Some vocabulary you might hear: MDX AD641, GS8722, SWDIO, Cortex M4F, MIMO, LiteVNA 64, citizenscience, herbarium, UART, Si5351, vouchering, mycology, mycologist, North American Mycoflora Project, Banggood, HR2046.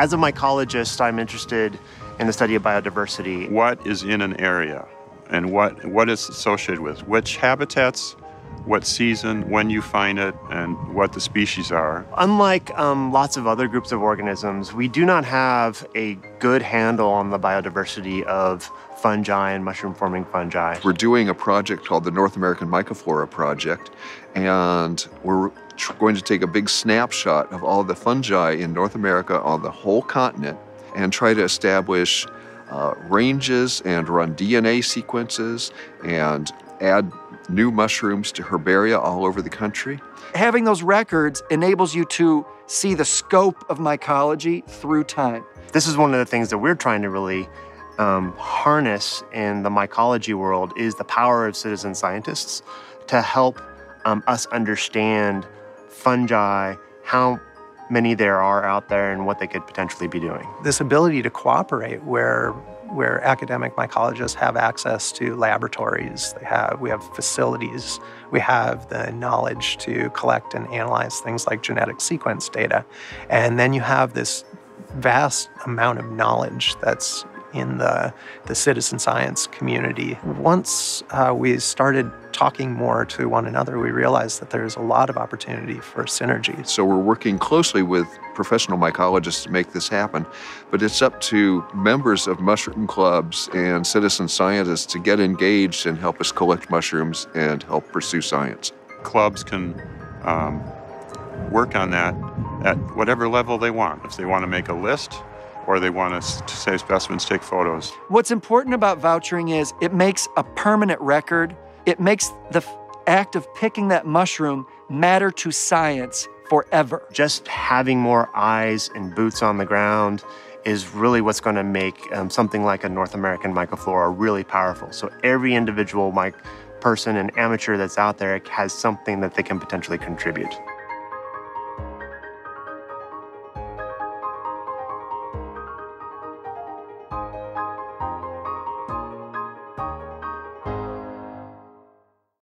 As a mycologist, I'm interested in the study of biodiversity. What is in an area and what is associated with which habitats, what season, when you find it, and what the species are. Unlike lots of other groups of organisms, we do not have a good handle on the biodiversity of fungi and mushroom-forming fungi. We're doing a project called the North American Mycoflora Project, and we're going to take a big snapshot of all the fungi in North America on the whole continent and try to establish ranges and run DNA sequences and add new mushrooms to herbaria all over the country. Having those records enables you to see the scope of mycology through time. This is one of the things that we're trying to really harness in the mycology world is the power of citizen scientists to help us understand fungi, how many there are out there and what they could potentially be doing. This ability to cooperate where academic mycologists have access to laboratories, we have facilities, we have the knowledge to collect and analyze things like genetic sequence data. And then you have this vast amount of knowledge that's in the citizen science community. Once we started talking more to one another, we realized that there's a lot of opportunity for synergy. So we're working closely with professional mycologists to make this happen, but it's up to members of mushroom clubs and citizen scientists to get engaged and help us collect mushrooms and help pursue science. Clubs can work on that at whatever level they want. If they want to make a list, or they want us to save specimens, take photos. What's important about vouchering is it makes a permanent record. It makes the act of picking that mushroom matter to science forever. Just having more eyes and boots on the ground is really what's going to make something like a North American mycoflora really powerful. So every individual person and amateur that's out there has something that they can potentially contribute.